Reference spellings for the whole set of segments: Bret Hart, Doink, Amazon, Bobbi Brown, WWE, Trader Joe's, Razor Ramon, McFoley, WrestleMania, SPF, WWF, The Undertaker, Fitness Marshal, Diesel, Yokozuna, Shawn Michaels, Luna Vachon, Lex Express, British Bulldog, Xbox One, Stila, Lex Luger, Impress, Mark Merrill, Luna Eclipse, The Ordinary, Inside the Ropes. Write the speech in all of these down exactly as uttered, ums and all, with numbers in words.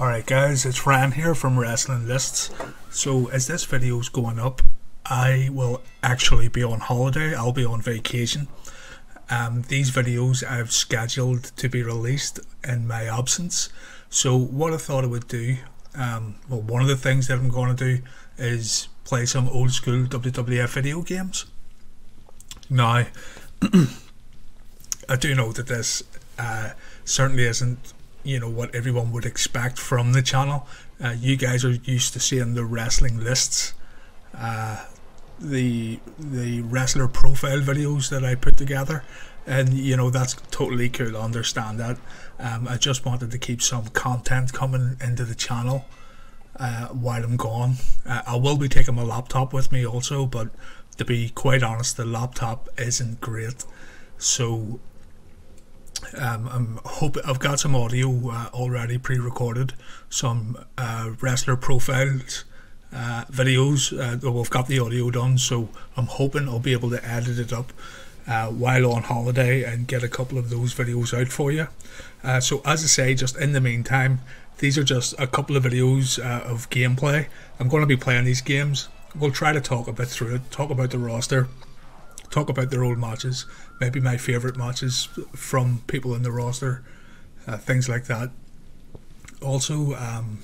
Alright guys, it's Ran here from Wrestling Lists. So as this video is going up, I will actually be on holiday. I'll be on vacation. Um, these videos I've scheduled to be released in my absence. So what I thought I would do, um, well, one of the things that I'm going to do is play some old school W W F video games. Now, I do know that this uh, certainly isn't, you know, what everyone would expect from the channel. Uh, you guys are used to seeing the wrestling lists, uh, the the wrestler profile videos that I put together, and you know that's totally cool. I understand that. Um, I just wanted to keep some content coming into the channel uh, while I'm gone. Uh, I will be taking my laptop with me also, but to be quite honest, the laptop isn't great, so. Um, I'm hope I've got some audio uh, already pre-recorded, some uh, wrestler profiles uh, videos. Uh, we've got the audio done, so I'm hoping I'll be able to edit it up uh, while on holiday and get a couple of those videos out for you. Uh, so as I say, just in the meantime, these are just a couple of videos uh, of gameplay. I'm going to be playing these games. We'll try to talk a bit through it, talk about the roster, talk about their old matches, maybe my favourite matches from people in the roster, uh, things like that. Also, um,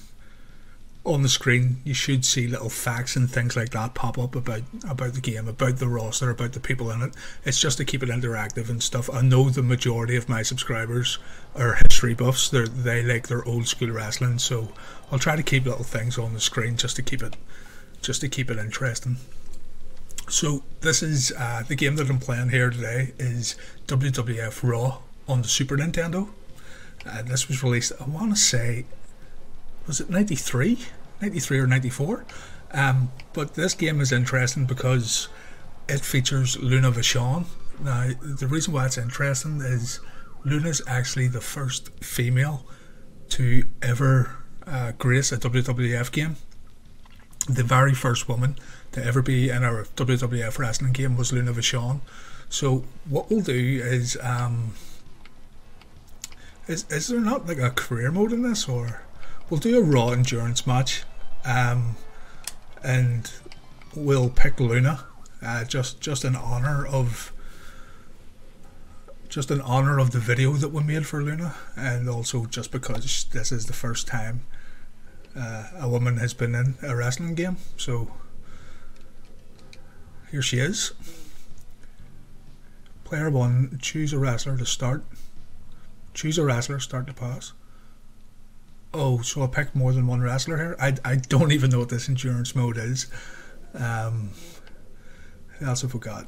on the screen you should see little facts and things like that pop up about, about the game, about the roster, about the people in it. It's just to keep it interactive and stuff. I know the majority of my subscribers are history buffs. They're, they like their old school wrestling, so I'll try to keep little things on the screen just to keep it, just to keep it interesting. So this is uh, the game that I'm playing here today is W W F Raw on the Super Nintendo. Uh, this was released, I want to say, was it ninety-three? ninety-three or ninety-four? Um, but this game is interesting because it features Luna Vachon. Now, the reason why it's interesting is Luna's actually the first female to ever uh, grace a W W F game. The very first woman to ever be in our W W F wrestling game was Luna Vachon. So what we'll do is, um, is is there not like a career mode in this, or we'll do a Raw endurance match, um, and we'll pick Luna, uh, just just in honor of just in honor of the video that we made for Luna, and also just because this is the first time Uh, a woman has been in a wrestling game. So here she is. Player one, choose a wrestler to start. Choose a wrestler, start the pass. Oh, so I picked more than one wrestler here. I, I don't even know what this endurance mode is. Um, I also forgot.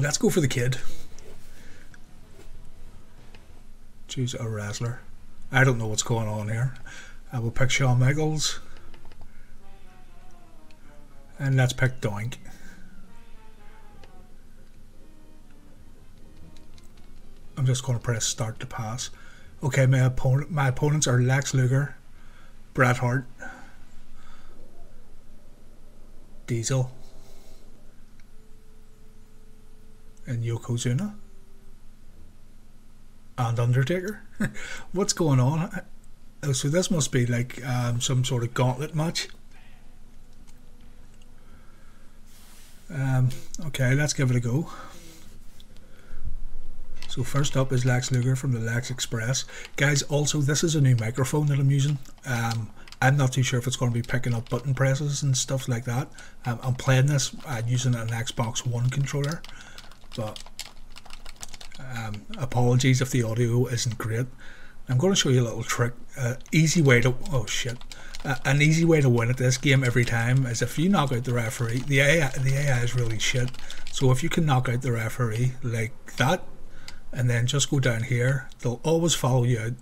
Let's go for the kid. Choose a wrestler. I don't know what's going on here. I will pick Shawn Michaels, and let's pick Doink. I'm just going to press start to pass. Okay, my opponent, my opponents are Lex Luger, Bret Hart, Diesel, and Yokozuna, and Undertaker. What's going on? Oh, so this must be like um, some sort of gauntlet match. Um, okay, let's give it a go. So first up is Lex Luger from the Lex Express. Guys, also this is a new microphone that I'm using. Um, I'm not too sure if it's going to be picking up button presses and stuff like that. Um, I'm playing this uh, using an Xbox One controller, but Um, apologies if the audio isn't great. I'm going to show you a little trick, uh, easy way to oh shit, uh, an easy way to win at this game every time is if you knock out the referee. The A I, the A I is really shit. So if you can knock out the referee like that, and then just go down here, they'll always follow you out.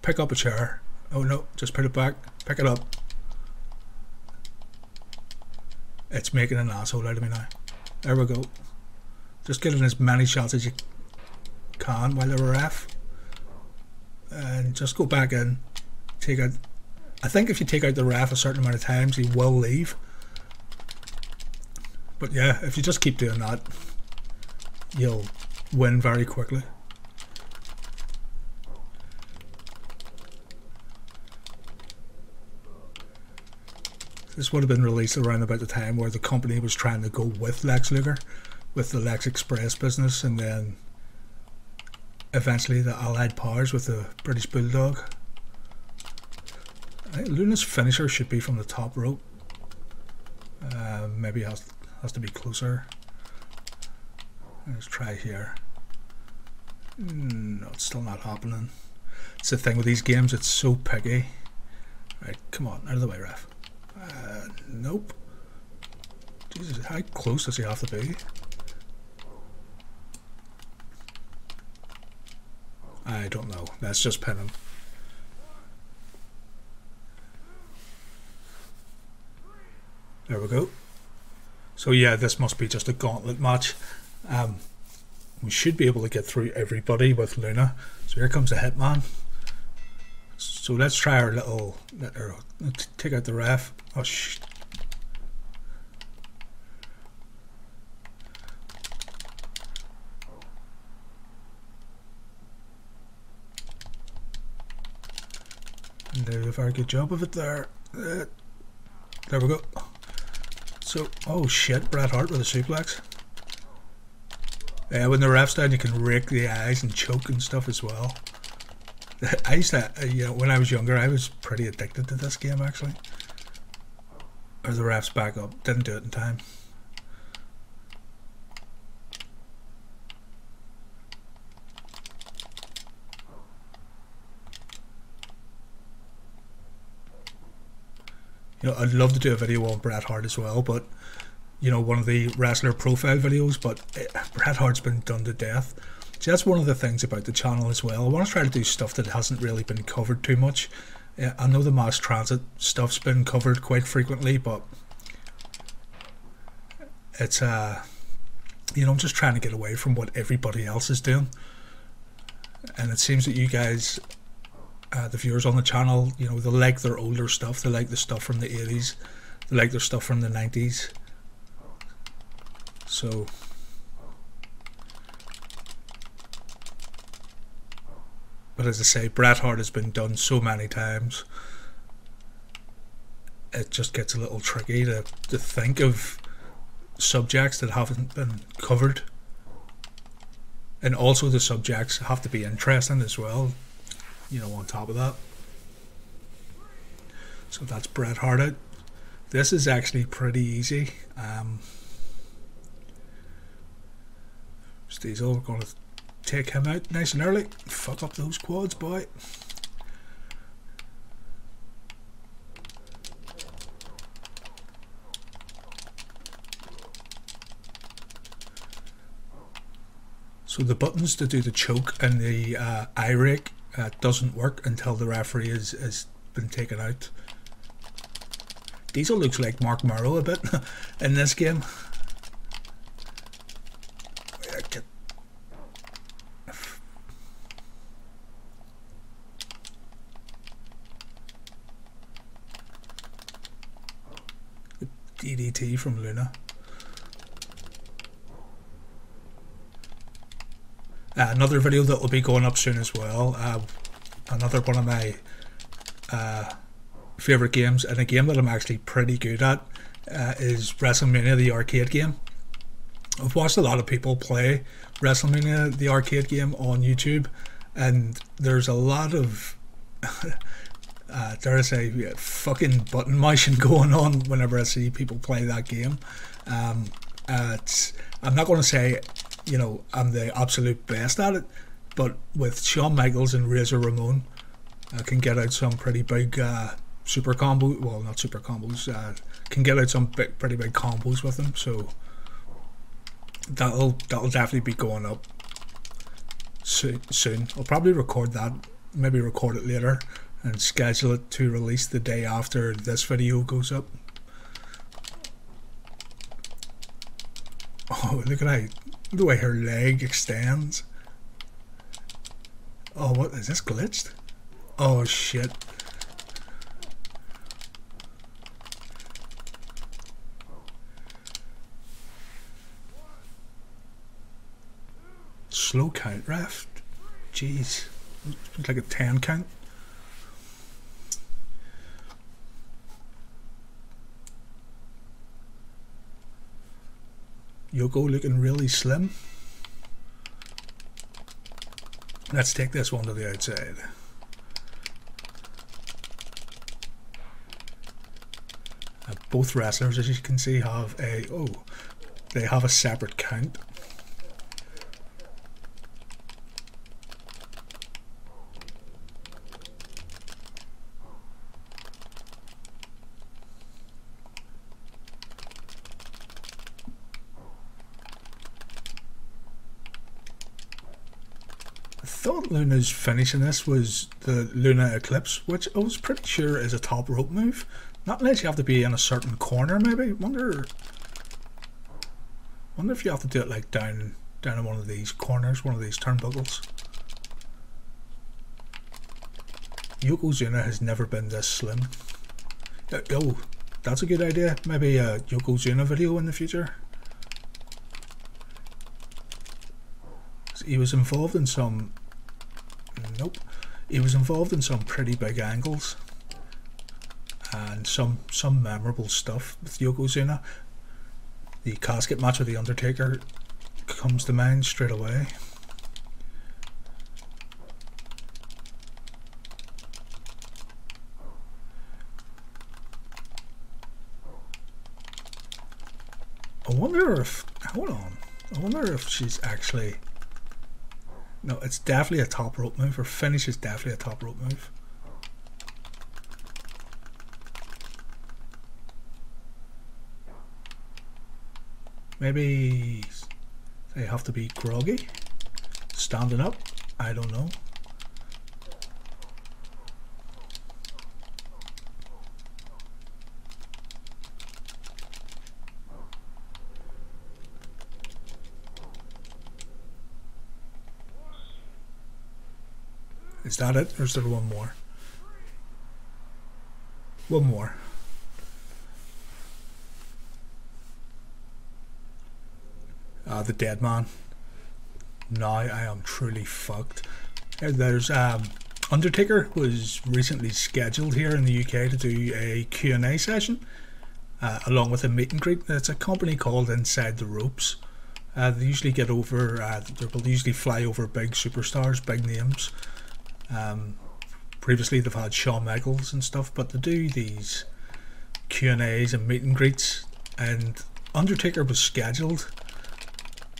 Pick up a chair. Oh no, just put it back. Pick it up. It's making an asshole out of me now. There we go. Just getting as many shots as you can. Can while they're a ref, and just go back in, take out. I think if you take out the ref a certain amount of times he will leave, but yeah, if you just keep doing that you'll win very quickly. This would have been released around about the time where the company was trying to go with Lex Luger, with the Lex Express business, and then eventually the Allied Powers with the British Bulldog. I think Luna's finisher should be from the top rope. Uh, maybe it has, has to be closer. Let's try here. No, it's still not happening. It's the thing with these games, it's so picky. Right, come on, out of the way, ref. Uh, nope. Jesus, how close does he have to be? I don't know. Let's just pin him. There we go. So yeah, this must be just a gauntlet match. Um, we should be able to get through everybody with Luna. So here comes the Hitman. So let's try our little, let her, let's take out the ref. Oh sh. And they do a very good job of it there. Uh, there we go. So, oh shit, Bret Hart with a suplex. Yeah, when the ref's down, you can rake the eyes and choke and stuff as well. I used to, you know, when I was younger, I was pretty addicted to this game actually. Or the ref's back up, didn't do it in time. You know, I'd love to do a video on Bret Hart as well, but you know, one of the wrestler profile videos, but it, Bret Hart's been done to death. So that's one of the things about the channel as well. I want to try to do stuff that hasn't really been covered too much. Yeah, I know the mass transit stuff's been covered quite frequently, but it's uh, you know, I'm just trying to get away from what everybody else is doing, and it seems that you guys. Uh, the viewers on the channel, you know, they like their older stuff, they like the stuff from the eighties, they like their stuff from the nineties. So but as I say, Bret Hart has been done so many times, it just gets a little tricky to, to think of subjects that haven't been covered. And also the subjects have to be interesting as well, you know, on top of that. So that's Bret Hart out. This is actually pretty easy. Um, Diesel, we're going to take him out nice and early. Fuck up those quads, boy. So the buttons to do the choke and the uh, eye rake Uh, doesn't work until the referee is has been taken out. Diesel looks like Mark Merrill a bit in this game. The D D T from Luna. Uh, another video that will be going up soon as well, uh, another one of my uh, favourite games, and a game that I'm actually pretty good at, uh, is WrestleMania the arcade game. I've watched a lot of people play WrestleMania the arcade game on YouTube, and there's a lot of, uh, dare I say, fucking button mashing going on whenever I see people play that game. Um, uh, it's, I'm not going to say, you know, I'm the absolute best at it, but with Shawn Michaels and Razor Ramon, I can get out some pretty big uh, super combos. Well, not super combos. Uh, can get out some big, pretty big combos with them. So that'll that'll definitely be going up soon. Soon, I'll probably record that. Maybe record it later and schedule it to release the day after this video goes up. Oh, look at that. The way her leg extends. Oh, what is this glitched? Oh shit. Slow count, ref. Jeez, it's like a ten count. Yoko looking really slim. Let's take this one to the outside. Uh, both wrestlers, as you can see, have a oh, they have a separate count. Luna's finishing this was the Luna Eclipse, which I was pretty sure is a top rope move. Not unless you have to be in a certain corner, maybe. Wonder, wonder if you have to do it like down, down in one of these corners, one of these turnbuckles. Yokozuna has never been this slim. Oh, that's a good idea. Maybe a Yokozuna video in the future. He was involved in some. Nope. He was involved in some pretty big angles and some some memorable stuff with Yokozuna. The casket match with The Undertaker comes to mind straight away. I wonder if, hold on, I wonder if she's actually... No, it's definitely a top rope move. Her finish is definitely a top rope move. Maybe they have to be groggy, standing up. I don't know. Is that it, or is there one more? One more. Ah, the dead man. Now I am truly fucked. There's um, Undertaker was recently scheduled here in the U K to do a Q and A session, uh, along with a meet and greet. It's a company called Inside the Ropes. Uh, they usually get over. Uh, they'll usually fly over big superstars, big names. Um, previously they've had Shawn Michaels and stuff, but they do these Q and A's and meet and greets, and Undertaker was scheduled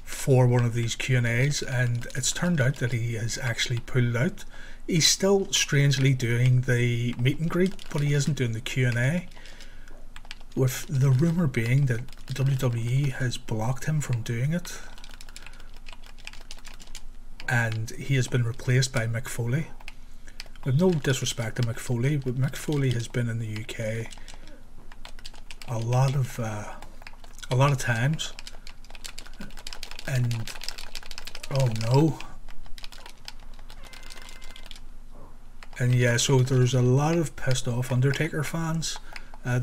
for one of these Q and A's, and it's turned out that he has actually pulled out. He's still strangely doing the meet and greet, but he isn't doing the Q and A, with the rumour being that W W E has blocked him from doing it, and he has been replaced by McFoley. With no disrespect to McFoley, but McFoley has been in the U K a lot of uh, a lot of times, and oh no, and yeah, so there's a lot of pissed off Undertaker fans. Uh,